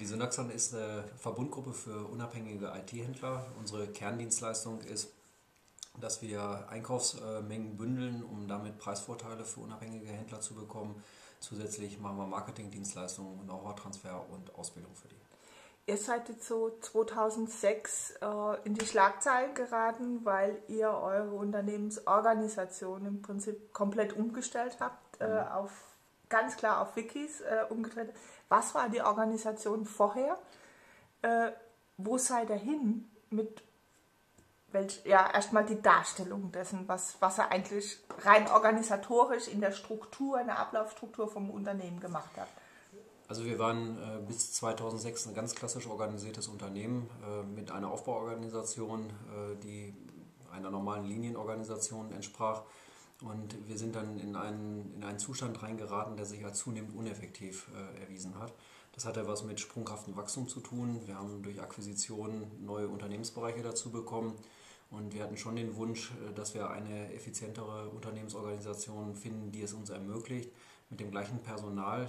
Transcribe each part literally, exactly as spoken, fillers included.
Die Synaxon ist eine Verbundgruppe für unabhängige I T-Händler. Unsere Kerndienstleistung ist, dass wir Einkaufsmengen bündeln, um damit Preisvorteile für unabhängige Händler zu bekommen. Zusätzlich machen wir Marketingdienstleistungen, Know-how-Transfer und Ausbildung für die. Ihr seid jetzt so zweitausendsechs äh, in die Schlagzeilen geraten, weil ihr eure Unternehmensorganisation im Prinzip komplett umgestellt habt, mhm. äh, auf, ganz klar auf Wikis äh, umgestellt. Was war die Organisation vorher? Äh, wo seid ihr hin? Mit welch, ja, erstmal die Darstellung dessen, was, was ihr eigentlich rein organisatorisch in der Struktur, in der Ablaufstruktur vom Unternehmen gemacht habt. Also wir waren äh, bis zweitausendsechs ein ganz klassisch organisiertes Unternehmen äh, mit einer Aufbauorganisation, äh, die einer normalen Linienorganisation entsprach. Und wir sind dann in einen, in einen Zustand reingeraten, der sich als zunehmend uneffektiv äh, erwiesen hat. Das hatte was mit sprunghaftem Wachstum zu tun. Wir haben durch Akquisitionen neue Unternehmensbereiche dazu bekommen. Und wir hatten schon den Wunsch, dass wir eine effizientere Unternehmensorganisation finden, die es uns ermöglicht, mit dem gleichen Personal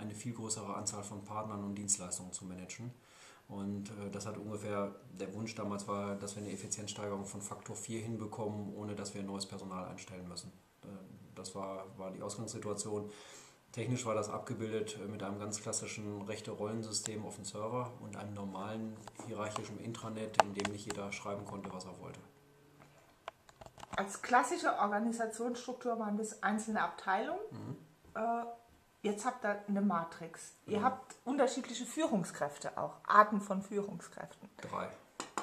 eine viel größere Anzahl von Partnern und Dienstleistungen zu managen. Und das hat ungefähr, der Wunsch damals war, dass wir eine Effizienzsteigerung von Faktor vier hinbekommen, ohne dass wir neues Personal einstellen müssen. Das war, war die Ausgangssituation. Technisch war das abgebildet mit einem ganz klassischen Rechte-Rollensystem auf dem Server und einem normalen hierarchischen Intranet, in dem nicht jeder schreiben konnte, was er wollte. Als klassische Organisationsstruktur waren das einzelne Abteilungen. Mhm. Jetzt habt ihr eine Matrix. Ihr mhm. habt unterschiedliche Führungskräfte auch, Arten von Führungskräften. Drei.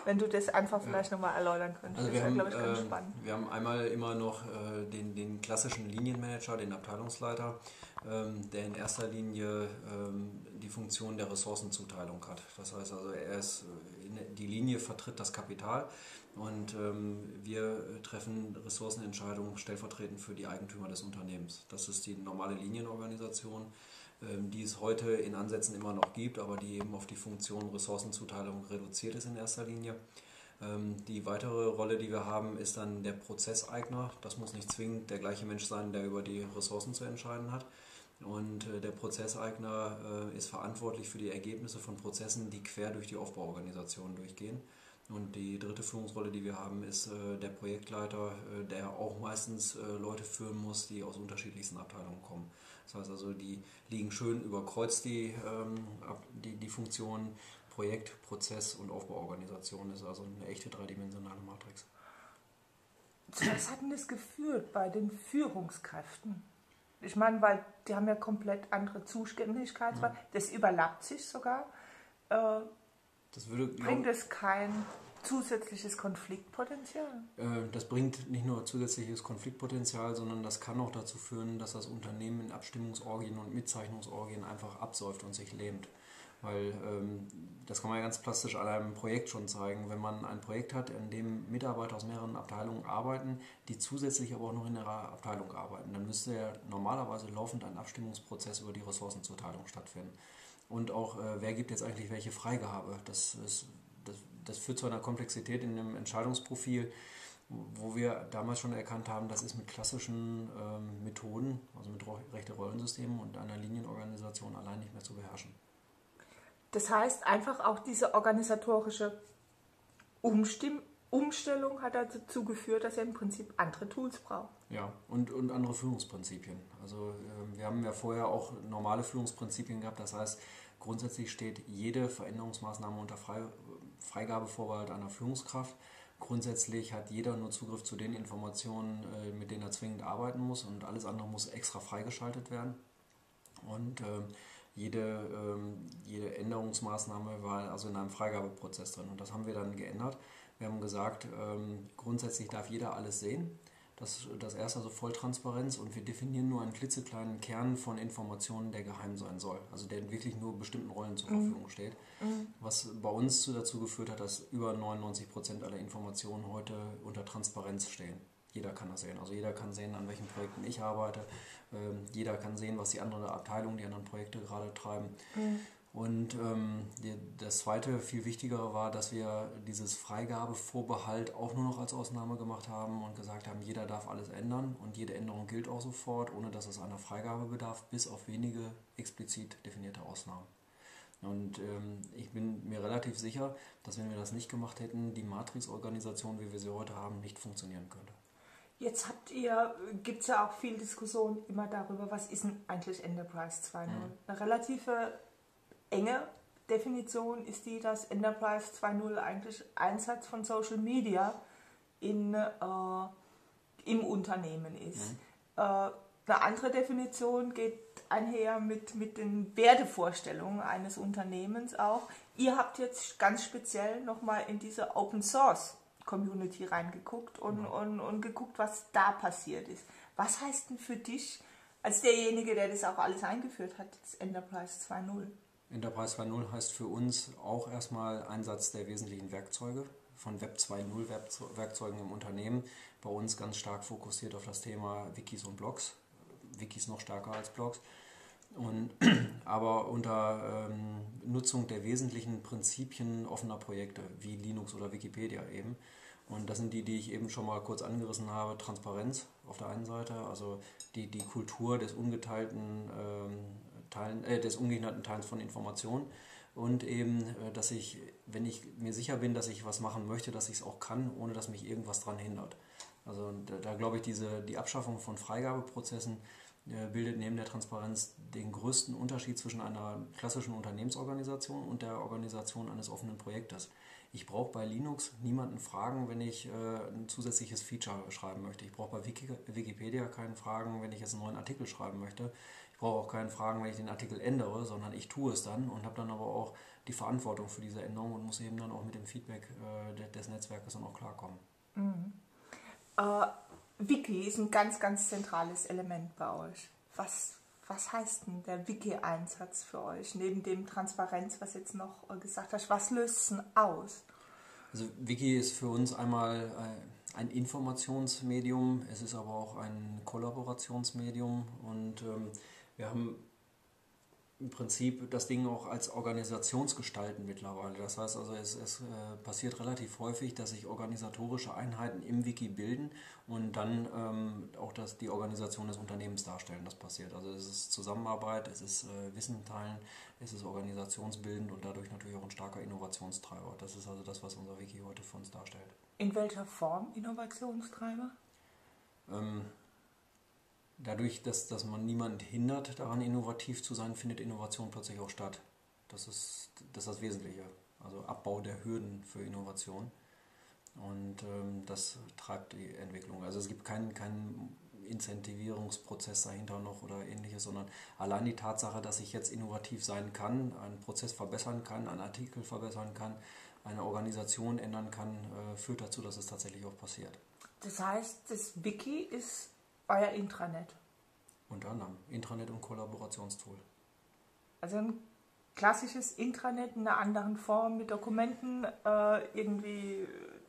Wenn du das einfach vielleicht ja. nochmal erläutern könntest, also das wäre, glaube ich, ganz äh, spannend. Wir haben einmal immer noch äh, den, den klassischen Linienmanager, den Abteilungsleiter, ähm, der in erster Linie ähm, die Funktion der Ressourcenzuteilung hat. Das heißt also, er ist, in, die Linie vertritt das Kapital und ähm, wir treffen Ressourcenentscheidungen stellvertretend für die Eigentümer des Unternehmens. Das ist die normale Linienorganisation, die es heute in Ansätzen immer noch gibt, aber die eben auf die Funktion Ressourcenzuteilung reduziert ist in erster Linie. Die weitere Rolle, die wir haben, ist dann der Prozesseigner. Das muss nicht zwingend der gleiche Mensch sein, der über die Ressourcen zu entscheiden hat. Und der Prozesseigner ist verantwortlich für die Ergebnisse von Prozessen, die quer durch die Aufbauorganisation durchgehen. Und die dritte Führungsrolle, die wir haben, ist der Projektleiter, der auch meistens Leute führen muss, die aus unterschiedlichsten Abteilungen kommen. Das heißt also, die liegen schön überkreuzt, die, die, die Funktionen Projekt, Prozess und Aufbauorganisation. Das ist also eine echte dreidimensionale Matrix. Was hat denn das geführt bei den Führungskräften? Ich meine, weil die haben ja komplett andere Zuständigkeiten. Ja. Das überlappt sich sogar. Äh, Das würde, bringt es kein zusätzliches Konfliktpotenzial? Das bringt nicht nur zusätzliches Konfliktpotenzial, sondern das kann auch dazu führen, dass das Unternehmen in Abstimmungsorgien und Mitzeichnungsorgien einfach absäuft und sich lähmt. Weil das kann man ja ganz plastisch an einem Projekt schon zeigen. Wenn man ein Projekt hat, in dem Mitarbeiter aus mehreren Abteilungen arbeiten, die zusätzlich aber auch noch in ihrer Abteilung arbeiten, dann müsste ja normalerweise laufend ein Abstimmungsprozess über die Ressourcenzuteilung stattfinden. Und auch, äh, wer gibt jetzt eigentlich welche Freigabe? Das, ist, das, das führt zu einer Komplexität in dem Entscheidungsprofil, wo wir damals schon erkannt haben, das ist mit klassischen ähm, Methoden, also mit Rechte-Rollensystemen und einer Linienorganisation allein nicht mehr zu beherrschen. Das heißt, einfach auch diese organisatorische Umstimmung, Umstellung hat dazu geführt, dass er im Prinzip andere Tools braucht. Ja, und, und andere Führungsprinzipien. Also äh, wir haben ja vorher auch normale Führungsprinzipien gehabt. Das heißt, grundsätzlich steht jede Veränderungsmaßnahme unter Freigabevorbehalt einer Führungskraft. Grundsätzlich hat jeder nur Zugriff zu den Informationen, äh, mit denen er zwingend arbeiten muss. Und alles andere muss extra freigeschaltet werden. Und äh, jede, ähm, jede Änderungsmaßnahme war also in einem Freigabeprozess drin. Und das haben wir dann geändert. Wir haben gesagt, ähm, grundsätzlich darf jeder alles sehen. Das, das erste, also Volltransparenz. Und wir definieren nur einen klitzekleinen Kern von Informationen, der geheim sein soll. Also der wirklich nur bestimmten Rollen zur Verfügung mhm. steht. Mhm. Was bei uns dazu geführt hat, dass über neunundneunzig Prozent aller Informationen heute unter Transparenz stehen. Jeder kann das sehen. Also jeder kann sehen, an welchen Projekten ich arbeite. Ähm, jeder kann sehen, was die andere Abteilung, die anderen Projekte gerade treiben. Mhm. Und ähm, die, das zweite, viel wichtigere war, dass wir dieses Freigabevorbehalt auch nur noch als Ausnahme gemacht haben und gesagt haben, jeder darf alles ändern und jede Änderung gilt auch sofort, ohne dass es einer Freigabe bedarf, bis auf wenige explizit definierte Ausnahmen. Und ähm, ich bin mir relativ sicher, dass wenn wir das nicht gemacht hätten, die Matrix-Organisation, wie wir sie heute haben, nicht funktionieren könnte. Jetzt habt ihr, gibt es ja auch viel Diskussion immer darüber, was ist denn eigentlich Enterprise zwei punkt null? Mhm. Eine relative enge Definition ist die, dass Enterprise zwei punkt null eigentlich Einsatz von Social Media in, äh, im Unternehmen ist. Mhm. Äh, eine andere Definition geht einher mit, mit den Wertevorstellungen eines Unternehmens auch. Ihr habt jetzt ganz speziell nochmal in diese Open Source Community reingeguckt und, mhm. und, und geguckt, was da passiert ist. Was heißt denn für dich, als derjenige, der das auch alles eingeführt hat, das Enterprise zwei punkt null? Enterprise zwei punkt null heißt für uns auch erstmal Einsatz der wesentlichen Werkzeuge, von Web zwei punkt null Werkzeugen im Unternehmen, bei uns ganz stark fokussiert auf das Thema Wikis und Blogs, Wikis noch stärker als Blogs, und, aber unter ähm, Nutzung der wesentlichen Prinzipien offener Projekte wie Linux oder Wikipedia eben. Und das sind die, die ich eben schon mal kurz angerissen habe, Transparenz auf der einen Seite, also die, die Kultur des ungeteilten ähm, Teilen, äh, des ungehinderten Teilens von Informationen und eben, äh, dass ich, wenn ich mir sicher bin, dass ich was machen möchte, dass ich es auch kann, ohne dass mich irgendwas daran hindert. Also da, da glaube ich, diese, die Abschaffung von Freigabeprozessen äh, bildet neben der Transparenz den größten Unterschied zwischen einer klassischen Unternehmensorganisation und der Organisation eines offenen Projektes. Ich brauche bei Linux niemanden fragen, wenn ich äh, ein zusätzliches Feature schreiben möchte. Ich brauche bei Wiki, Wikipedia keinen fragen, wenn ich jetzt einen neuen Artikel schreiben möchte. Ich brauche auch keinen fragen, wenn ich den Artikel ändere, sondern ich tue es dann und habe dann aber auch die Verantwortung für diese Änderung und muss eben dann auch mit dem Feedback äh, des Netzwerkes dann auch klarkommen. Mhm. Äh, Wiki ist ein ganz, ganz zentrales Element bei euch. Was, was heißt denn der Wiki-Einsatz für euch? Neben dem Transparenz, was jetzt noch äh, gesagt hast, was löst es denn aus? Also Wiki ist für uns einmal äh, ein Informationsmedium, es ist aber auch ein Kollaborationsmedium und ähm, wir haben im Prinzip das Ding auch als Organisationsgestalten mittlerweile. Das heißt also, es, es äh, passiert relativ häufig, dass sich organisatorische Einheiten im Wiki bilden und dann ähm, auch das, die Organisation des Unternehmens darstellen. Das passiert. Also es ist Zusammenarbeit, es ist äh, Wissen teilen, es ist organisationsbildend und dadurch natürlich auch ein starker Innovationstreiber. Das ist also das, was unser Wiki heute für uns darstellt. In welcher Form Innovationstreiber? Ähm, Dadurch, dass, dass man niemand hindert, daran innovativ zu sein, findet Innovation plötzlich auch statt. Das ist das, ist das Wesentliche, also Abbau der Hürden für Innovation. Und ähm, das treibt die Entwicklung. Also es gibt keinen, keinen Incentivierungsprozess dahinter noch oder ähnliches, sondern allein die Tatsache, dass ich jetzt innovativ sein kann, einen Prozess verbessern kann, einen Artikel verbessern kann, eine Organisation ändern kann, äh, führt dazu, dass es tatsächlich auch passiert. Das heißt, das Wiki ist euer Intranet. Unter anderem Intranet und Kollaborationstool. Also ein klassisches Intranet in einer anderen Form mit Dokumenten, äh, irgendwie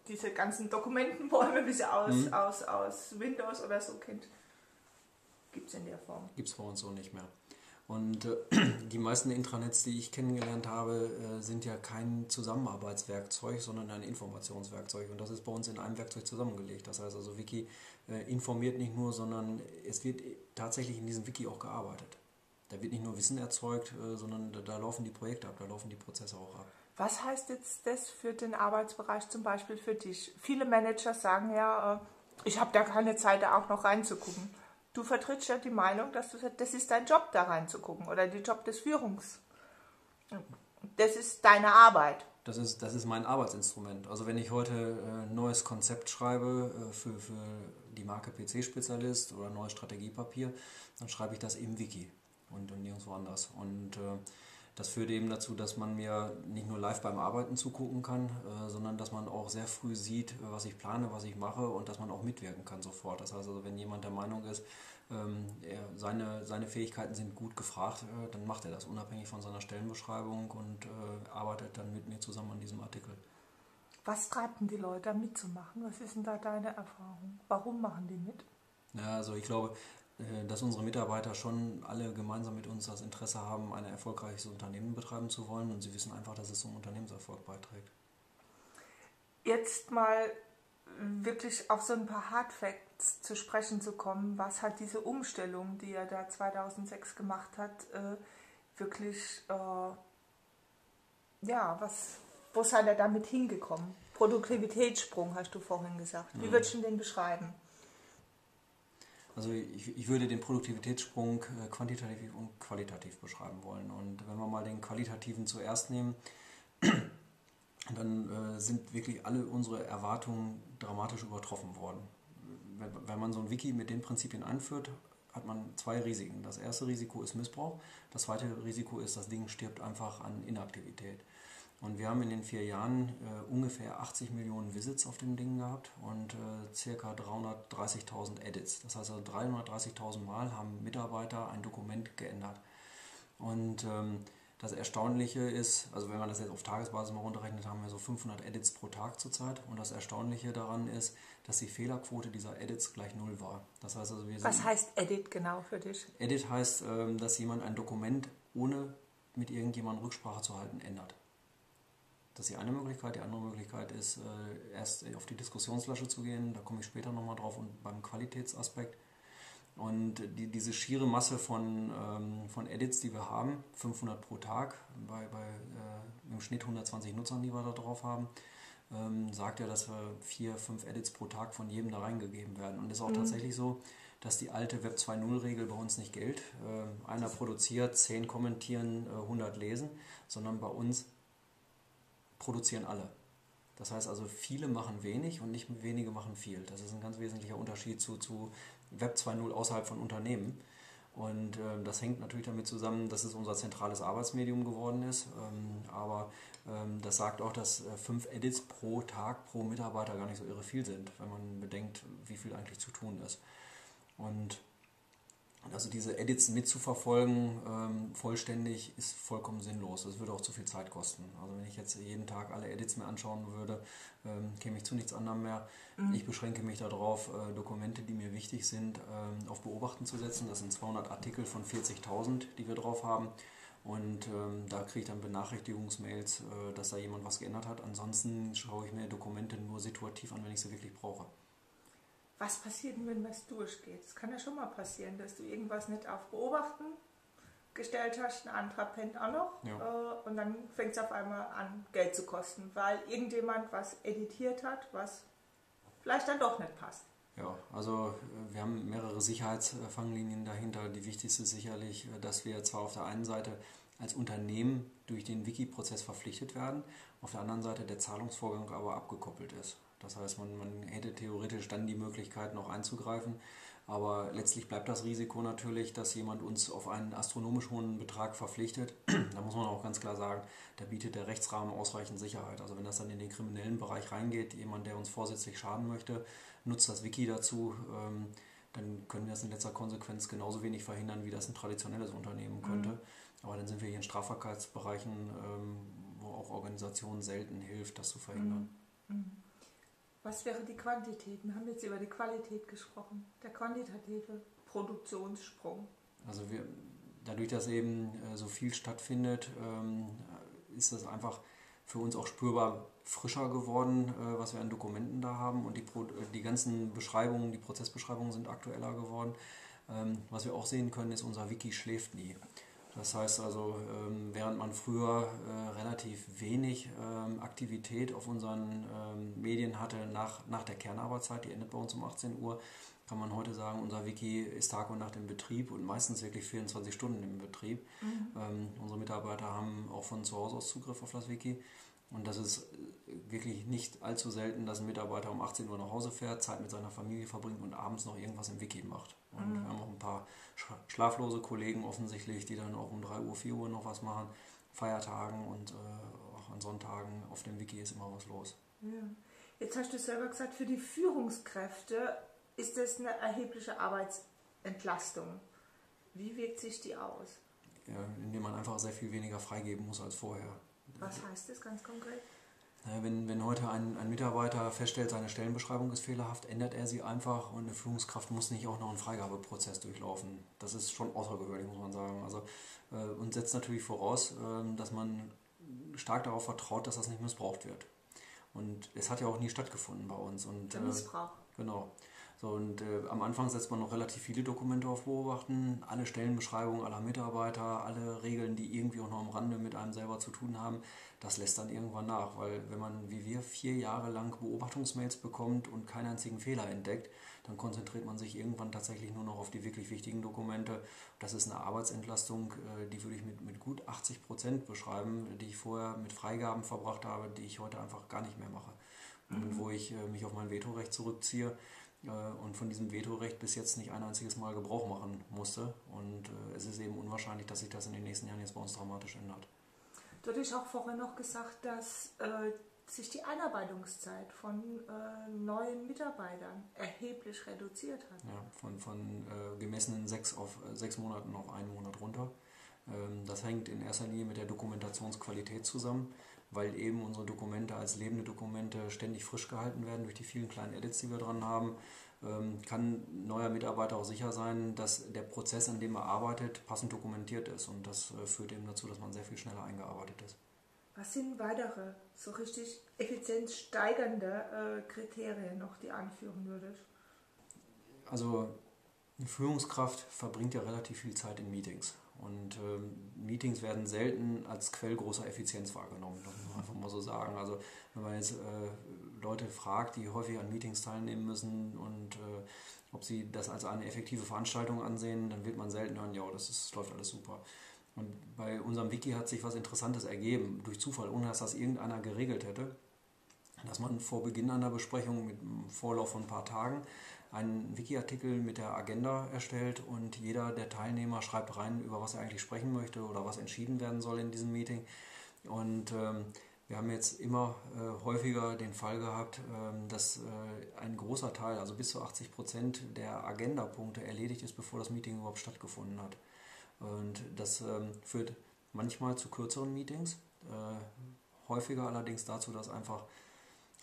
diese ganzen Dokumentenbäume, wie sie aus, mhm. aus, aus Windows oder so kennt, gibt es in der Form. Gibt es bei uns so nicht mehr. Und äh, die meisten Intranets, die ich kennengelernt habe, äh, sind ja kein Zusammenarbeitswerkzeug, sondern ein Informationswerkzeug. Und das ist bei uns in einem Werkzeug zusammengelegt. Das heißt also, Wiki äh, informiert nicht nur, sondern es wird tatsächlich in diesem Wiki auch gearbeitet. Da wird nicht nur Wissen erzeugt, äh, sondern da, da laufen die Projekte ab, da laufen die Prozesse auch ab. Was heißt jetzt das für den Arbeitsbereich zum Beispiel für dich? Viele Manager sagen ja, äh, ich habe da keine Zeit, da auch noch reinzugucken. Du vertrittst ja die Meinung, dass du sagst, das ist dein Job, da reinzugucken oder der Job des Führungs. Das ist deine Arbeit. Das ist, das ist mein Arbeitsinstrument. Also wenn ich heute ein äh, neues Konzept schreibe äh, für, für die Marke P C-Spezialist oder neues Strategiepapier, dann schreibe ich das im Wiki und, und nirgendwo anders. Und äh, das führt eben dazu, dass man mir nicht nur live beim Arbeiten zugucken kann, äh, sondern dass man auch sehr früh sieht, was ich plane, was ich mache und dass man auch mitwirken kann sofort. Das heißt also, wenn jemand der Meinung ist, ähm, er, seine, seine Fähigkeiten sind gut gefragt, äh, dann macht er das unabhängig von seiner Stellenbeschreibung und äh, arbeitet dann mit mir zusammen an diesem Artikel. Was treibt denn die Leute mitzumachen? Was ist denn da deine Erfahrung? Warum machen die mit? Ja, also ich glaube, dass unsere Mitarbeiter schon alle gemeinsam mit uns das Interesse haben, ein erfolgreiches Unternehmen betreiben zu wollen und sie wissen einfach, dass es zum Unternehmenserfolg beiträgt. Jetzt mal wirklich auf so ein paar Hardfacts zu sprechen zu kommen, was hat diese Umstellung, die er da zweitausendsechs gemacht hat, wirklich ja, was, wo seid ihr damit hingekommen? Produktivitätssprung, hast du vorhin gesagt. Wie würdest du den beschreiben? Also ich, ich würde den Produktivitätssprung quantitativ und qualitativ beschreiben wollen. Und wenn wir mal den qualitativen zuerst nehmen, dann äh, sind wirklich alle unsere Erwartungen dramatisch übertroffen worden. Wenn, wenn man so ein Wiki mit den Prinzipien einführt, hat man zwei Risiken. Das erste Risiko ist Missbrauch, das zweite Risiko ist, das Ding stirbt einfach an Inaktivität. Und wir haben in den vier Jahren äh, ungefähr achtzig Millionen Visits auf dem Ding gehabt und äh, ca. dreihundertdreißigtausend Edits. Das heißt, also dreihundertdreißigtausend Mal haben Mitarbeiter ein Dokument geändert. Und ähm, das Erstaunliche ist, also wenn man das jetzt auf Tagesbasis mal runterrechnet, haben wir so fünfhundert Edits pro Tag zurzeit. Und das Erstaunliche daran ist, dass die Fehlerquote dieser Edits gleich null war. Das heißt also, wir sind. Was heißt Edit genau für dich? Edit heißt, ähm, dass jemand ein Dokument ohne mit irgendjemandem Rücksprache zu halten ändert. Das ist die eine Möglichkeit. Die andere Möglichkeit ist, äh, erst auf die Diskussionsflasche zu gehen. Da komme ich später nochmal drauf und beim Qualitätsaspekt. Und die, diese schiere Masse von, ähm, von Edits, die wir haben, fünfhundert pro Tag, bei, bei, äh, im Schnitt hundertzwanzig Nutzern, die wir da drauf haben, ähm, sagt ja, dass wir vier, fünf Edits pro Tag von jedem da reingegeben werden. Und es ist auch mhm. tatsächlich so, dass die alte Web zwei punkt null-Regel bei uns nicht gilt. Äh, einer produziert, zehn kommentieren, äh, hundert lesen, sondern bei uns produzieren alle. Das heißt also, viele machen wenig und nicht wenige machen viel. Das ist ein ganz wesentlicher Unterschied zu, zu Web zwei punkt null außerhalb von Unternehmen. Und äh, das hängt natürlich damit zusammen, dass es unser zentrales Arbeitsmedium geworden ist. Ähm, aber ähm, das sagt auch, dass äh, fünf Edits pro Tag pro Mitarbeiter gar nicht so irre viel sind, wenn man bedenkt, wie viel eigentlich zu tun ist. Und also diese Edits mitzuverfolgen, ähm, vollständig, ist vollkommen sinnlos. Das würde auch zu viel Zeit kosten. Also wenn ich jetzt jeden Tag alle Edits mir anschauen würde, ähm, käme ich zu nichts anderem mehr. Mhm. Ich beschränke mich darauf, äh, Dokumente, die mir wichtig sind, ähm, auf Beobachten zu setzen. Das sind zweihundert Artikel von vierzigtausend, die wir drauf haben. Und ähm, da kriege ich dann Benachrichtigungsmails, äh, dass da jemand was geändert hat. Ansonsten schaue ich mir Dokumente nur situativ an, wenn ich sie wirklich brauche. Was passiert, wenn was durchgeht? Es kann ja schon mal passieren, dass du irgendwas nicht auf Beobachten gestellt hast, ein anderer pennt auch noch. Ja. Äh, und dann fängt es auf einmal an, Geld zu kosten, weil irgendjemand was editiert hat, was vielleicht dann doch nicht passt. Ja, also wir haben mehrere Sicherheitsfanglinien dahinter. Die wichtigste ist sicherlich, dass wir zwar auf der einen Seite als Unternehmen durch den Wiki-Prozess verpflichtet werden, auf der anderen Seite der Zahlungsvorgang aber abgekoppelt ist. Das heißt, man, man hätte theoretisch dann die Möglichkeit, noch einzugreifen. Aber letztlich bleibt das Risiko natürlich, dass jemand uns auf einen astronomisch hohen Betrag verpflichtet. Da muss man auch ganz klar sagen, da bietet der Rechtsrahmen ausreichend Sicherheit. Also wenn das dann in den kriminellen Bereich reingeht, jemand, der uns vorsätzlich schaden möchte, nutzt das Wiki dazu, ähm, dann können wir das in letzter Konsequenz genauso wenig verhindern, wie das ein traditionelles Unternehmen könnte. Mhm. Aber dann sind wir hier in Strafbarkeitsbereichen, ähm, wo auch Organisationen selten hilft, das zu verhindern. Mhm. Was wäre die Quantität? Wir haben jetzt über die Qualität gesprochen, der quantitative Produktionssprung. Also wir, dadurch, dass eben so viel stattfindet, ist das einfach für uns auch spürbar frischer geworden, was wir an Dokumenten da haben. Und die, die ganzen Beschreibungen, die Prozessbeschreibungen sind aktueller geworden. Was wir auch sehen können, ist, unser Wiki schläft nie. Das heißt also, während man früher relativ wenig Aktivität auf unseren Medien hatte nach, nach der Kernarbeitszeit, die endet bei uns um achtzehn Uhr, kann man heute sagen, unser Wiki ist Tag und Nacht im Betrieb und meistens wirklich vierundzwanzig Stunden im Betrieb. Mhm. Unsere Mitarbeiter haben auch von zu Hause aus Zugriff auf das Wiki. Und das ist wirklich nicht allzu selten, dass ein Mitarbeiter um achtzehn Uhr nach Hause fährt, Zeit mit seiner Familie verbringt und abends noch irgendwas im Wiki macht. Und mhm. wir haben auch ein paar schlaflose Kollegen offensichtlich, die dann auch um drei Uhr, vier Uhr noch was machen, Feiertagen und äh, auch an Sonntagen auf dem Wiki ist immer was los. Ja. Jetzt hast du selber gesagt, für die Führungskräfte ist das eine erhebliche Arbeitsentlastung. Wie wirkt sich die aus? Ja, indem man einfach sehr viel weniger freigeben muss als vorher. Was heißt das ganz konkret? Wenn, wenn heute ein, ein Mitarbeiter feststellt, seine Stellenbeschreibung ist fehlerhaft, ändert er sie einfach und eine Führungskraft muss nicht auch noch einen Freigabeprozess durchlaufen. Das ist schon außergewöhnlich, muss man sagen. Also, äh, und setzt natürlich voraus, äh, dass man stark darauf vertraut, dass das nicht missbraucht wird. Und es hat ja auch nie stattgefunden bei uns. Und, Der Missbrauch. Äh, genau. So, und äh, am Anfang setzt man noch relativ viele Dokumente auf Beobachten, alle Stellenbeschreibungen aller Mitarbeiter, alle Regeln, die irgendwie auch noch am Rande mit einem selber zu tun haben, das lässt dann irgendwann nach, weil wenn man wie wir vier Jahre lang Beobachtungsmails bekommt und keinen einzigen Fehler entdeckt, dann konzentriert man sich irgendwann tatsächlich nur noch auf die wirklich wichtigen Dokumente. Das ist eine Arbeitsentlastung, äh, die würde ich mit, mit gut achtzig Prozent beschreiben, die ich vorher mit Freigaben verbracht habe, die ich heute einfach gar nicht mehr mache. Mhm. Und wo ich äh, mich auf mein Vetorecht zurückziehe und von diesem Vetorecht bis jetzt nicht ein einziges Mal Gebrauch machen musste. Und äh, es ist eben unwahrscheinlich, dass sich das in den nächsten Jahren jetzt bei uns dramatisch ändert. Du hattest auch vorhin noch gesagt, dass äh, sich die Einarbeitungszeit von äh, neuen Mitarbeitern erheblich reduziert hat. Ja, von, von äh, gemessenen sechs, auf, äh, sechs Monaten auf einen Monat runter. Das hängt in erster Linie mit der Dokumentationsqualität zusammen, weil eben unsere Dokumente als lebende Dokumente ständig frisch gehalten werden durch die vielen kleinen Edits, die wir dran haben. Kann ein neuer Mitarbeiter auch sicher sein, dass der Prozess, an dem er arbeitet, passend dokumentiert ist. Und das führt eben dazu, dass man sehr viel schneller eingearbeitet ist. Was sind weitere, so richtig effizienzsteigernde Kriterien noch, die anführen würdest? Also eine Führungskraft verbringt ja relativ viel Zeit in Meetings. Und ähm, Meetings werden selten als Quell großer Effizienz wahrgenommen, das muss man einfach mal so sagen. Also wenn man jetzt äh, Leute fragt, die häufig an Meetings teilnehmen müssen und äh, ob sie das als eine effektive Veranstaltung ansehen, dann wird man selten hören, ja, das ist, läuft alles super. Und bei unserem Wiki hat sich was Interessantes ergeben, durch Zufall, ohne dass das irgendeiner geregelt hätte, dass man vor Beginn einer Besprechung mit einem Vorlauf von ein paar Tagen einen Wiki-Artikel mit der Agenda erstellt und jeder der Teilnehmer schreibt rein, über was er eigentlich sprechen möchte oder was entschieden werden soll in diesem Meeting. Und ähm, wir haben jetzt immer äh, häufiger den Fall gehabt, ähm, dass äh, ein großer Teil, also bis zu achtzig Prozent der Agenda-Punkte erledigt ist, bevor das Meeting überhaupt stattgefunden hat. Und das ähm, führt manchmal zu kürzeren Meetings, äh, häufiger allerdings dazu, dass einfach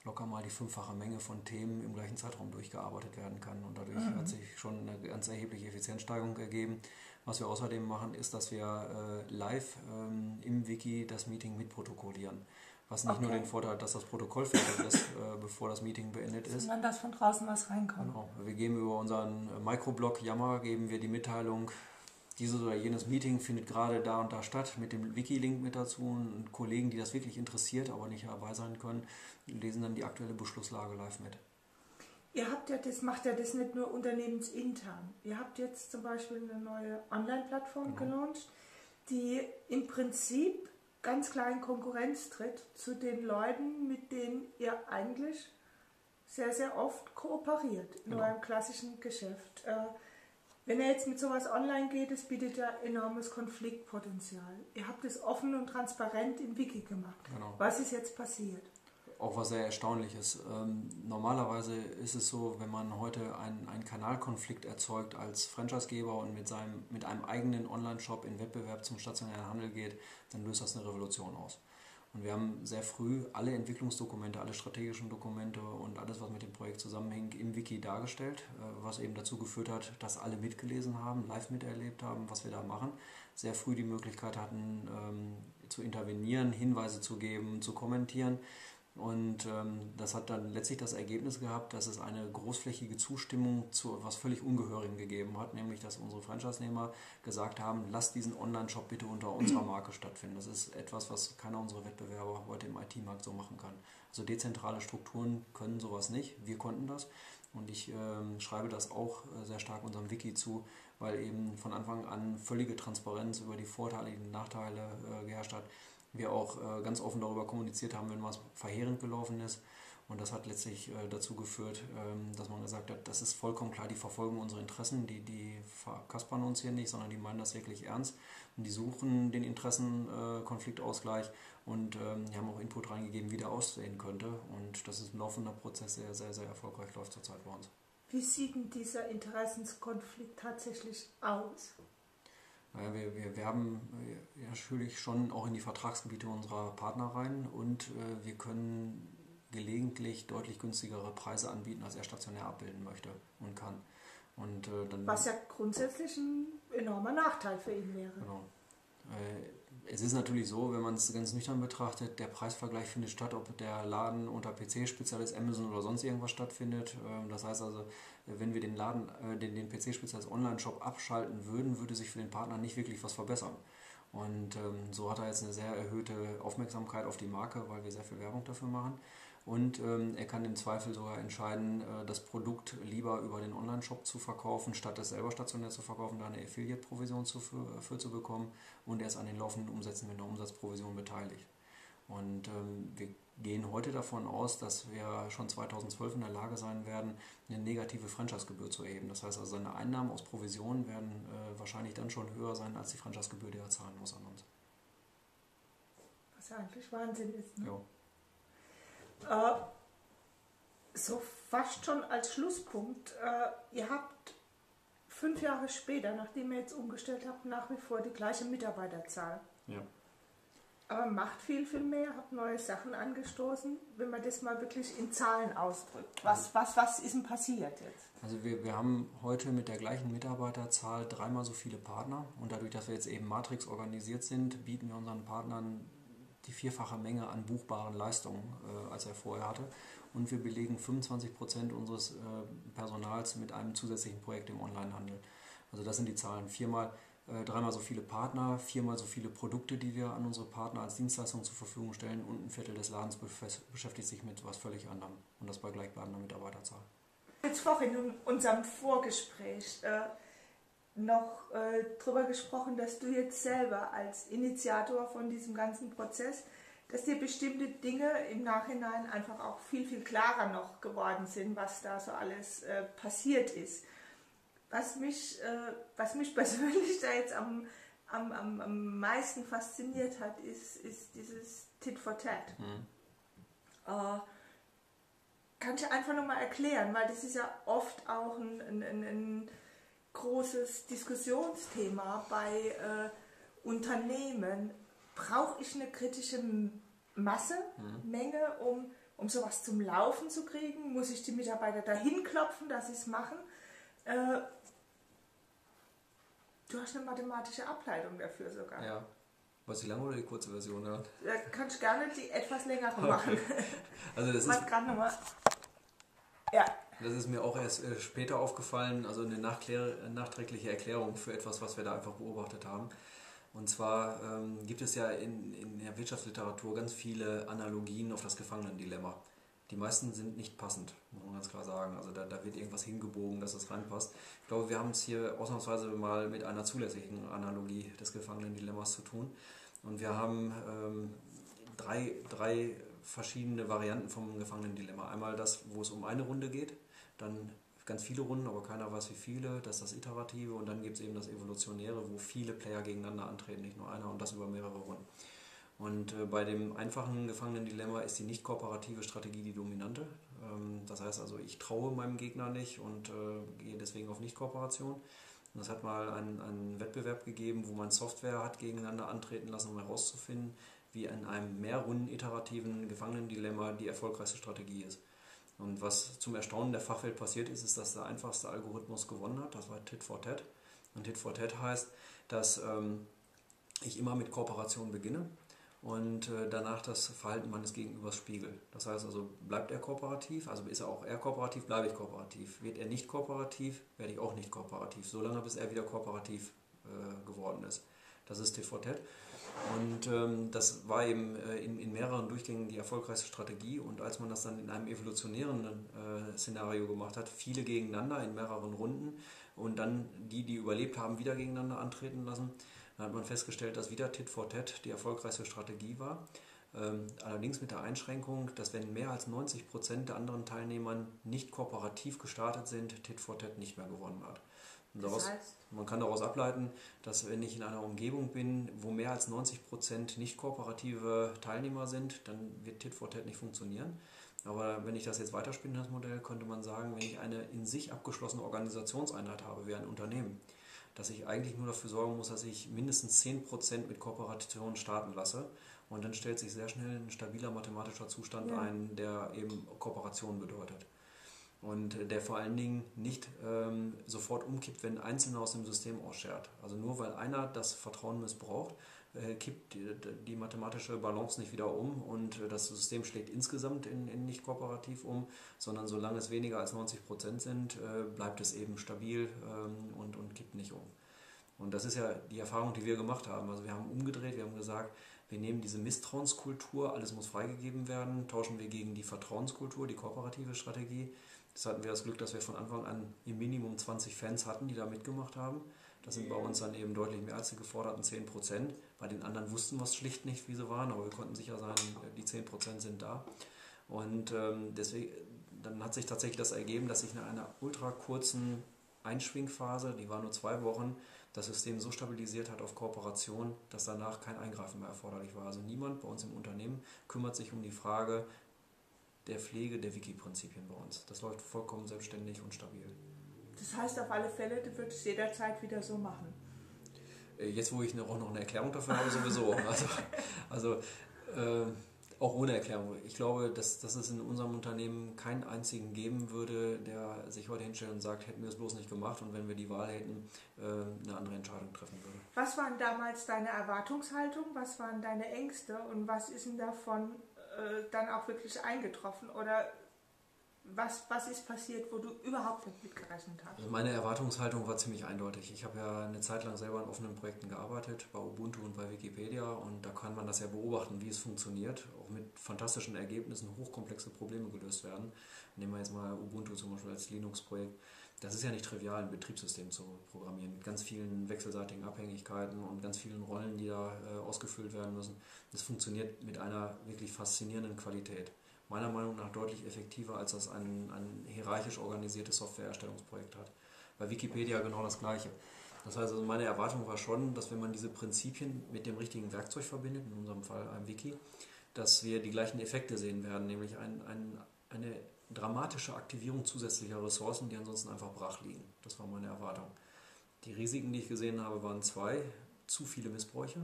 locker mal die fünffache Menge von Themen im gleichen Zeitraum durchgearbeitet werden kann. Und dadurch mhm. hat sich schon eine ganz erhebliche Effizienzsteigerung ergeben. Was wir außerdem machen, ist, dass wir äh, live ähm, im Wiki das Meeting mitprotokollieren. Was nicht okay. nur den Vorteil hat, dass das Protokoll fertig ist, äh, bevor das Meeting beendet ist. Sondern dass von draußen was reinkommt. Genau. Wir geben über unseren Microblog Yammer, geben wir die Mitteilung, dieses oder jenes Meeting findet gerade da und da statt, mit dem Wiki-Link mit dazu, und Kollegen, die das wirklich interessiert, aber nicht dabei sein können, lesen dann die aktuelle Beschlusslage live mit. Ihr habt ja das, macht ja das nicht nur unternehmensintern. Ihr habt jetzt zum Beispiel eine neue Online-Plattform genau. gelauncht, die im Prinzip ganz klar in Konkurrenz tritt zu den Leuten, mit denen ihr eigentlich sehr, sehr oft kooperiert in genau. eurem klassischen Geschäft. Wenn er jetzt mit sowas online geht, es bietet ja enormes Konfliktpotenzial. Ihr habt es offen und transparent im Wiki gemacht. Genau. Was ist jetzt passiert? Auch was sehr Erstaunliches. Ähm, normalerweise ist es so, wenn man heute einen, einen Kanalkonflikt erzeugt als Franchisegeber und mit, seinem, mit einem eigenen Online-Shop in Wettbewerb zum stationären Handel geht, dann löst das eine Revolution aus. Und wir haben sehr früh alle Entwicklungsdokumente, alle strategischen Dokumente und alles, was mit dem Projekt zusammenhängt, im Wiki dargestellt, was eben dazu geführt hat, dass alle mitgelesen haben, live miterlebt haben, was wir da machen. Sehr früh die Möglichkeit hatten, zu intervenieren, Hinweise zu geben, zu kommentieren. Und das hat dann letztlich das Ergebnis gehabt, dass es eine großflächige Zustimmung zu etwas völlig Ungehörigem gegeben hat, nämlich dass unsere Franchise-Nehmer gesagt haben, lasst diesen Online-Shop bitte unter unserer Marke stattfinden. Das ist etwas, was keiner unserer Wettbewerber heute im I T-Markt so machen kann. Also dezentrale Strukturen können sowas nicht, wir konnten das. Und ich äh, schreibe das auch sehr stark unserem Wiki zu, weil eben von Anfang an völlige Transparenz über die Vorteile und Nachteile äh, geherrscht hat. Wir auch äh, ganz offen darüber kommuniziert haben, wenn was verheerend gelaufen ist. Und das hat letztlich äh, dazu geführt, ähm, dass man gesagt hat, das ist vollkommen klar, die verfolgen unsere Interessen, die, die verkaspern uns hier nicht, sondern die meinen das wirklich ernst. Und die suchen den Interessenkonfliktausgleich äh, und ähm, die haben auch Input reingegeben, wie der aussehen könnte. Und das ist ein laufender Prozess, der sehr, sehr erfolgreich läuft zurzeit bei uns. Wie sieht denn dieser Interessenskonflikt tatsächlich aus? Wir, wir werben natürlich schon auch in die Vertragsgebiete unserer Partner rein und äh, wir können gelegentlich deutlich günstigere Preise anbieten, als er stationär abbilden möchte und kann. Und, äh, dann was ja grundsätzlich ein enormer Nachteil für ihn wäre. Genau. Äh, Es ist natürlich so, wenn man es ganz nüchtern betrachtet, der Preisvergleich findet statt, ob der Laden unter P C-Spezialist, Amazon oder sonst irgendwas stattfindet. Das heißt also, wenn wir den Laden, den, den P C-Spezialist Online-Shop abschalten würden, würde sich für den Partner nicht wirklich was verbessern. Und ähm, so hat er jetzt eine sehr erhöhte Aufmerksamkeit auf die Marke, weil wir sehr viel Werbung dafür machen. Und ähm, er kann im Zweifel sogar entscheiden, äh, das Produkt lieber über den Online-Shop zu verkaufen, statt es selber stationär zu verkaufen, da eine Affiliate-Provision zu, für, für zu bekommen. Und er ist an den laufenden Umsätzen mit einer Umsatzprovision beteiligt. Und ähm, wir gehen heute davon aus, dass wir schon zweitausendzwölf in der Lage sein werden, eine negative Franchise-Gebühr zu erheben. Das heißt also, seine Einnahmen aus Provisionen werden äh, wahrscheinlich dann schon höher sein, als die Franchise-Gebühr, die er zahlen muss an uns. Was ja eigentlich Wahnsinn ist, ne? Ja. Äh, so fast schon als Schlusspunkt, äh, ihr habt fünf Jahre später, nachdem ihr jetzt umgestellt habt, nach wie vor die gleiche Mitarbeiterzahl. Ja. Aber macht viel, viel mehr, habt neue Sachen angestoßen, wenn man das mal wirklich in Zahlen ausdrückt. Was, was, was ist denn passiert jetzt? Also wir, wir haben heute mit der gleichen Mitarbeiterzahl dreimal so viele Partner. Und dadurch, dass wir jetzt eben Matrix organisiert sind, bieten wir unseren Partnern die vierfache Menge an buchbaren Leistungen, äh, als er vorher hatte. Und wir belegen fünfundzwanzig Prozent unseres äh, Personals mit einem zusätzlichen Projekt im Onlinehandel. Also das sind die Zahlen. Viermal dreimal so viele Partner, viermal so viele Produkte, die wir an unsere Partner als Dienstleistung zur Verfügung stellen, und ein Viertel des Ladens beschäftigt sich mit was völlig anderem, und das bei gleichbleibender Mitarbeiterzahl. Jetzt vorhin in unserem Vorgespräch äh, noch äh, darüber gesprochen, dass du jetzt selber als Initiator von diesem ganzen Prozess, dass dir bestimmte Dinge im Nachhinein einfach auch viel, viel klarer noch geworden sind, was da so alles äh, passiert ist. Was mich, äh, was mich persönlich da jetzt am, am, am, am meisten fasziniert hat, ist, ist dieses Tit for Tat. Mhm. Äh, kann ich einfach nochmal erklären, weil das ist ja oft auch ein, ein, ein großes Diskussionsthema bei äh, Unternehmen. Brauche ich eine kritische Masse, mhm. Menge, um, um sowas zum Laufen zu kriegen? Muss ich die Mitarbeiter dahin klopfen, dass sie es machen? Äh, Du hast eine mathematische Ableitung dafür sogar. Ja. Was die lange oder die kurze Version hat? Da kannst du gerne die etwas längere machen. Okay. Also das ist gerade nochmal. Ja. Das ist mir auch erst später aufgefallen, also eine nachträgliche Erklärung für etwas, was wir da einfach beobachtet haben. Und zwar ähm, gibt es ja in, in der Wirtschaftsliteratur ganz viele Analogien auf das Gefangenendilemma. Die meisten sind nicht passend, muss man ganz klar sagen. Also da, da wird irgendwas hingebogen, dass es reinpasst. Ich glaube, wir haben es hier ausnahmsweise mal mit einer zulässigen Analogie des Gefangenen-Dilemmas zu tun. Und wir haben ähm, drei, drei verschiedene Varianten vom Gefangenen-Dilemma. Einmal das, wo es um eine Runde geht, dann ganz viele Runden, aber keiner weiß wie viele, das ist das Iterative, und dann gibt es eben das Evolutionäre, wo viele Player gegeneinander antreten, nicht nur einer, und das über mehrere Runden. Und bei dem einfachen Gefangenen-Dilemma ist die nicht kooperative Strategie die dominante. Das heißt also, ich traue meinem Gegner nicht und gehe deswegen auf Nicht-Kooperation. Und es hat mal einen, einen Wettbewerb gegeben, wo man Software hat gegeneinander antreten lassen, um herauszufinden, wie in einem mehrrunden-iterativen Gefangenen-Dilemma die erfolgreichste Strategie ist. Und was zum Erstaunen der Fachwelt passiert ist, ist, dass der einfachste Algorithmus gewonnen hat. Das war Tit for Tat. Und Tit for Tat heißt, dass ähm, ich immer mit Kooperation beginne und danach das Verhalten meines Gegenübers spiegelt. Das heißt also, bleibt er kooperativ, also ist er auch er kooperativ, bleibe ich kooperativ. Wird er nicht kooperativ, werde ich auch nicht kooperativ, solange bis er wieder kooperativ äh, geworden ist. Das ist Tit for Tat. Und ähm, das war eben äh, in, in mehreren Durchgängen die erfolgreichste Strategie. Und als man das dann in einem evolutionären äh, Szenario gemacht hat, viele gegeneinander in mehreren Runden und dann die, die überlebt haben, wieder gegeneinander antreten lassen, dann hat man festgestellt, dass wieder Tit for Tat die erfolgreichste Strategie war. Ähm, allerdings mit der Einschränkung, dass wenn mehr als neunzig Prozent der anderen Teilnehmern nicht kooperativ gestartet sind, Tit for Tat nicht mehr gewonnen hat. Und daraus, das heißt? Man kann daraus ableiten, dass wenn ich in einer Umgebung bin, wo mehr als neunzig Prozent nicht kooperative Teilnehmer sind, dann wird Tit for Tat nicht funktionieren. Aber wenn ich das jetzt weiterspinne, das Modell, könnte man sagen, wenn ich eine in sich abgeschlossene Organisationseinheit habe, wie ein Unternehmen, dass ich eigentlich nur dafür sorgen muss, dass ich mindestens zehn Prozent mit Kooperationen starten lasse. Und dann stellt sich sehr schnell ein stabiler mathematischer Zustand ja. ein, der eben Kooperation bedeutet. Und der vor allen Dingen nicht ähm, sofort umkippt, wenn ein Einzelner aus dem System ausschert. Also nur weil einer das Vertrauen missbraucht, äh, kippt die, die mathematische Balance nicht wieder um und äh, das System schlägt insgesamt in, in nicht kooperativ um, sondern solange es weniger als neunzig Prozent sind, äh, bleibt es eben stabil ähm, und, und kippt nicht um. Und das ist ja die Erfahrung, die wir gemacht haben. Also wir haben umgedreht, wir haben gesagt, wir nehmen diese Misstrauenskultur, alles muss freigegeben werden, tauschen wir gegen die Vertrauenskultur, die kooperative Strategie. Das hatten wir das Glück, dass wir von Anfang an im Minimum zwanzig Fans hatten, die da mitgemacht haben. Das sind bei uns dann eben deutlich mehr als die geforderten zehn Prozent. Bei den anderen wussten wir es schlicht nicht, wie sie waren, aber wir konnten sicher sein, die zehn Prozent sind da. Und ähm, deswegen, dann hat sich tatsächlich das ergeben, dass sich nach einer ultra kurzen Einschwingphase, die war nur zwei Wochen, das System so stabilisiert hat auf Kooperation, dass danach kein Eingreifen mehr erforderlich war. Also niemand bei uns im Unternehmen kümmert sich um die Frage der Pflege der Wiki-Prinzipien bei uns. Das läuft vollkommen selbstständig und stabil. Das heißt, auf alle Fälle, du würdest jederzeit wieder so machen? Jetzt, wo ich auch noch eine Erklärung dafür habe, sowieso. Also, also äh, auch ohne Erklärung. Ich glaube, dass, dass es in unserem Unternehmen keinen einzigen geben würde, der sich heute hinstellt und sagt, hätten wir es bloß nicht gemacht und wenn wir die Wahl hätten, äh, eine andere Entscheidung treffen würde. Was waren damals deine Erwartungshaltung, was waren deine Ängste und was ist denn davon äh, dann auch wirklich eingetroffen oder Was, was ist passiert, wo du überhaupt nicht mitgerechnet hast? Also meine Erwartungshaltung war ziemlich eindeutig. Ich habe ja eine Zeit lang selber an offenen Projekten gearbeitet, bei Ubuntu und bei Wikipedia. Und da kann man das ja beobachten, wie es funktioniert. Auch mit fantastischen Ergebnissen hochkomplexe Probleme gelöst werden. Nehmen wir jetzt mal Ubuntu zum Beispiel als Linux-Projekt. Das ist ja nicht trivial, ein Betriebssystem zu programmieren, mit ganz vielen wechselseitigen Abhängigkeiten und ganz vielen Rollen, die da äh, ausgefüllt werden müssen. Das funktioniert mit einer wirklich faszinierenden Qualität. Meiner Meinung nach deutlich effektiver, als das ein, ein hierarchisch organisiertes Softwareerstellungsprojekt hat. Bei Wikipedia genau das Gleiche. Das heißt, also meine Erwartung war schon, dass wenn man diese Prinzipien mit dem richtigen Werkzeug verbindet, in unserem Fall einem Wiki, dass wir die gleichen Effekte sehen werden, nämlich ein, ein, eine dramatische Aktivierung zusätzlicher Ressourcen, die ansonsten einfach brach liegen. Das war meine Erwartung. Die Risiken, die ich gesehen habe, waren zwei: zu viele Missbräuche.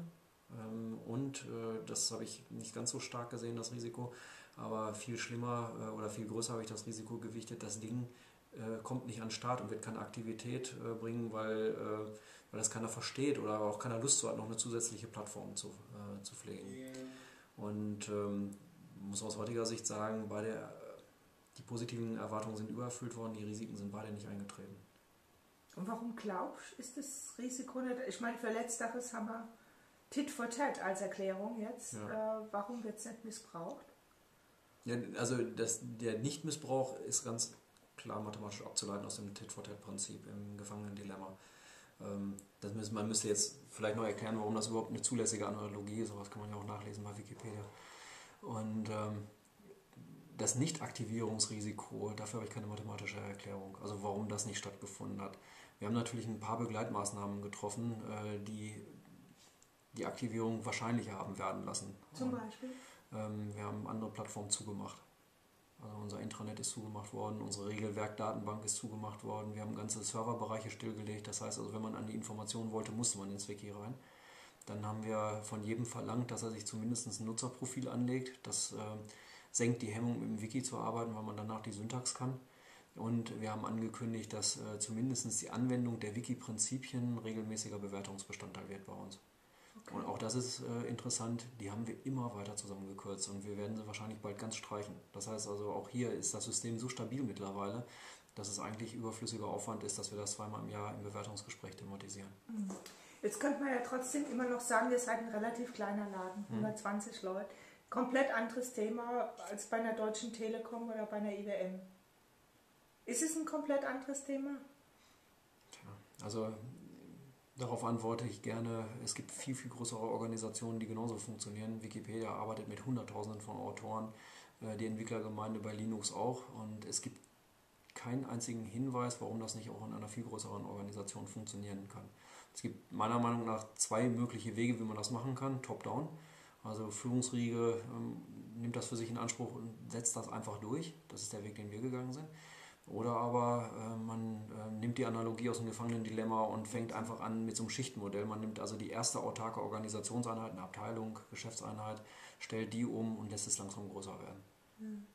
Und das habe ich nicht ganz so stark gesehen, das Risiko, aber viel schlimmer oder viel größer habe ich das Risiko gewichtet, das Ding kommt nicht an den Start und wird keine Aktivität bringen, weil, weil das keiner versteht oder auch keiner Lust zu hat, noch eine zusätzliche Plattform zu, zu pflegen. Und ähm, muss aus heutiger Sicht sagen, beide, die positiven Erwartungen sind übererfüllt worden, die Risiken sind beide nicht eingetreten. Und warum glaubst du, ist das Risiko nicht, ich meine für Letzteres haben wir Tit for Tat als Erklärung jetzt. Ja. Äh, warum wird es nicht missbraucht? Ja, also das, der Nichtmissbrauch ist ganz klar mathematisch abzuleiten aus dem Tit for Tat-Prinzip im Gefangenen-Dilemma. Ähm, das müssen, man müsste jetzt vielleicht noch erklären, warum das überhaupt eine zulässige Analogie ist. Sowas kann man ja auch nachlesen bei Wikipedia. Und ähm, das Nicht-Aktivierungsrisiko, dafür habe ich keine mathematische Erklärung. Also warum das nicht stattgefunden hat. Wir haben natürlich ein paar Begleitmaßnahmen getroffen, äh, die die Aktivierung wahrscheinlicher haben werden lassen. Zum Beispiel? Und, ähm, wir haben andere Plattformen zugemacht. Also unser Intranet ist zugemacht worden, unsere Regelwerk-Datenbank ist zugemacht worden, wir haben ganze Serverbereiche stillgelegt. Das heißt, also, wenn man an die Informationen wollte, musste man ins Wiki rein. Dann haben wir von jedem verlangt, dass er sich zumindest ein Nutzerprofil anlegt. Das äh, senkt die Hemmung, mit dem Wiki zu arbeiten, weil man danach die Syntax kann. Und wir haben angekündigt, dass äh, zumindest die Anwendung der Wiki-Prinzipien regelmäßiger Bewertungsbestandteil wird bei uns. Okay. Und auch das ist äh, interessant, die haben wir immer weiter zusammengekürzt und wir werden sie wahrscheinlich bald ganz streichen. Das heißt also, auch hier ist das System so stabil mittlerweile, dass es eigentlich überflüssiger Aufwand ist, dass wir das zweimal im Jahr im Bewertungsgespräch thematisieren. Jetzt könnte man ja trotzdem immer noch sagen, ihr seid ein relativ kleiner Laden, hundertzwanzig hm. Leute. Komplett anderes Thema als bei einer Deutschen Telekom oder bei einer I B M. Ist es ein komplett anderes Thema? Tja, also... Darauf antworte ich gerne, es gibt viel, viel größere Organisationen, die genauso funktionieren. Wikipedia arbeitet mit Hunderttausenden von Autoren, die Entwicklergemeinde bei Linux auch. Und es gibt keinen einzigen Hinweis, warum das nicht auch in einer viel größeren Organisation funktionieren kann. Es gibt meiner Meinung nach zwei mögliche Wege, wie man das machen kann, top-down. Also Führungsriege nimmt das für sich in Anspruch und setzt das einfach durch. Das ist der Weg, den wir gegangen sind. Oder aber äh, man äh, nimmt die Analogie aus dem Gefangenen-Dilemma und fängt einfach an mit so einem Schichtenmodell. Man nimmt also die erste autarke Organisationseinheit, eine Abteilung, Geschäftseinheit, stellt die um und lässt es langsam größer werden.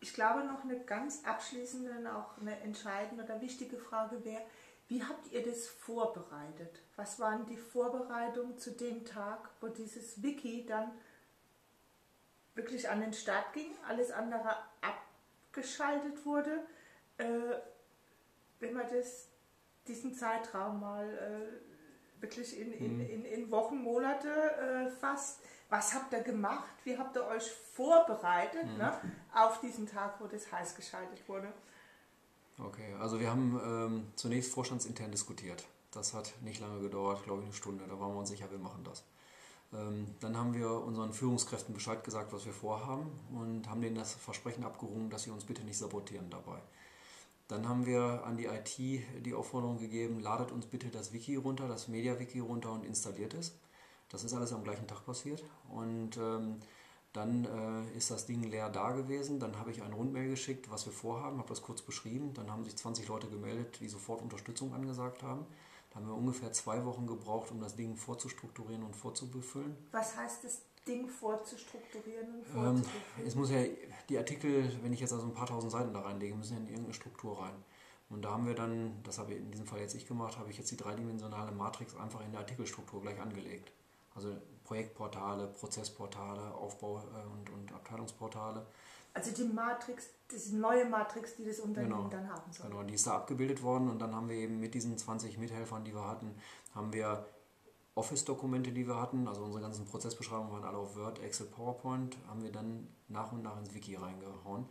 Ich glaube, noch eine ganz abschließende, auch eine entscheidende oder wichtige Frage wäre, Wie habt ihr das vorbereitet? Was waren die Vorbereitungen zu dem Tag, wo dieses Wiki dann wirklich an den Start ging, alles andere abgeschaltet wurde? Äh, wenn man das, diesen Zeitraum mal äh, wirklich in, in, in, in Wochen, Monate äh, fasst, was habt ihr gemacht? Wie habt ihr euch vorbereitet, mhm, ne, auf diesen Tag, wo das heiß geschaltet wurde? Okay, also wir haben ähm, zunächst vorstandsintern diskutiert. Das hat nicht lange gedauert, glaube ich eine Stunde. Da waren wir uns sicher, wir machen das. Ähm, dann haben wir unseren Führungskräften Bescheid gesagt, was wir vorhaben, und haben denen das Versprechen abgerungen, dass sie uns bitte nicht sabotieren dabei. Dann haben wir an die I T die Aufforderung gegeben, ladet uns bitte das Wiki runter, das MediaWiki runter und installiert es. Das ist alles am gleichen Tag passiert. Und ähm, Dann äh, ist das Ding leer da gewesen, dann habe ich eine Rundmail geschickt, was wir vorhaben, habe das kurz beschrieben, dann haben sich zwanzig Leute gemeldet, die sofort Unterstützung angesagt haben. Da haben wir ungefähr zwei Wochen gebraucht, um das Ding vorzustrukturieren und vorzubefüllen. Was heißt das Ding vorzustrukturieren und vorzubefüllen? Ähm, es muss ja, die Artikel, wenn ich jetzt also ein paar tausend Seiten da reinlege, müssen ja in irgendeine Struktur rein. Und da haben wir dann, das habe ich in diesem Fall jetzt ich gemacht, habe ich jetzt die dreidimensionale Matrix einfach in der Artikelstruktur gleich angelegt. Also Projektportale, Prozessportale, Aufbau- und, und Abteilungsportale. Also die Matrix, diese neue Matrix, die das Unternehmen genau, dann haben soll. Genau, die ist da abgebildet worden, und dann haben wir eben mit diesen zwanzig Mithelfern, die wir hatten, haben wir Office-Dokumente, die wir hatten, also unsere ganzen Prozessbeschreibungen waren alle auf Word, Excel, PowerPoint, haben wir dann nach und nach ins Wiki reingehauen.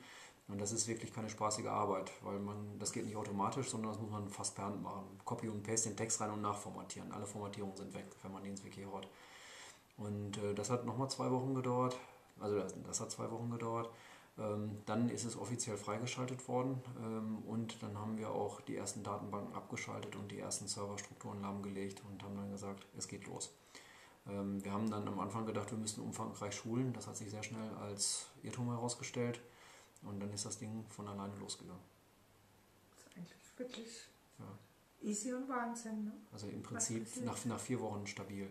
Und das ist wirklich keine spaßige Arbeit, weil man, das geht nicht automatisch, sondern das muss man fast per Hand machen. Copy und Paste den Text rein und nachformatieren. Alle Formatierungen sind weg, wenn man die ins Wiki haut. Und äh, das hat nochmal zwei Wochen gedauert, also das, das hat zwei Wochen gedauert, ähm, dann ist es offiziell freigeschaltet worden, ähm, und dann haben wir auch die ersten Datenbanken abgeschaltet und die ersten Serverstrukturen lahmgelegt und haben dann gesagt, es geht los. Ähm, wir haben dann am Anfang gedacht, wir müssen umfangreich schulen, das hat sich sehr schnell als Irrtum herausgestellt, und dann ist das Ding von alleine losgegangen. Das ist eigentlich wirklich ja. easy und Wahnsinn, ne? Also im Prinzip nach, nach vier Wochen stabil.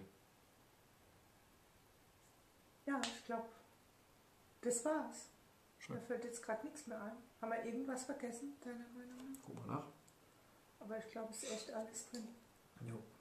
Ja, ich glaube, das war's. Schön. Mir fällt jetzt gerade nichts mehr ein. Haben wir irgendwas vergessen, deiner Meinung nach? Guck mal nach. Aber ich glaube, es ist echt alles drin. Jo.